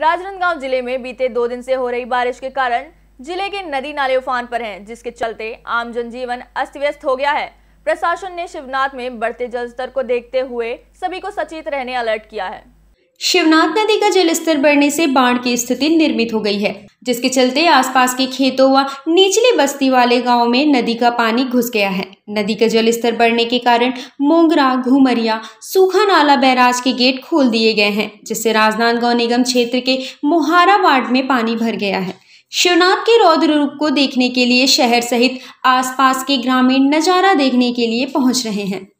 राजनंदगांव जिले में बीते 2 दिन से हो रही बारिश के कारण जिले के नदी नाले उफान पर हैं, जिसके चलते आम जनजीवन अस्त व्यस्त हो गया है। प्रशासन ने शिवनाथ में बढ़ते जलस्तर को देखते हुए सभी को सचेत रहने अलर्ट किया है। शिवनाथ नदी का जलस्तर बढ़ने से बाढ़ की स्थिति निर्मित हो गई है, जिसके चलते आसपास के खेतों व निचली बस्ती वाले गाँव में नदी का पानी घुस गया है। नदी का जलस्तर बढ़ने के कारण मोंगरा, घुमरिया, सूखा नाला बैराज के गेट खोल दिए गए हैं, जिससे राजनंदगांव निगम क्षेत्र के मोहारा वार्ड में पानी भर गया है। शिवनाथ के रौद्र रूप को देखने के लिए शहर सहित आसपास के ग्रामीण नजारा देखने के लिए पहुंच रहे हैं।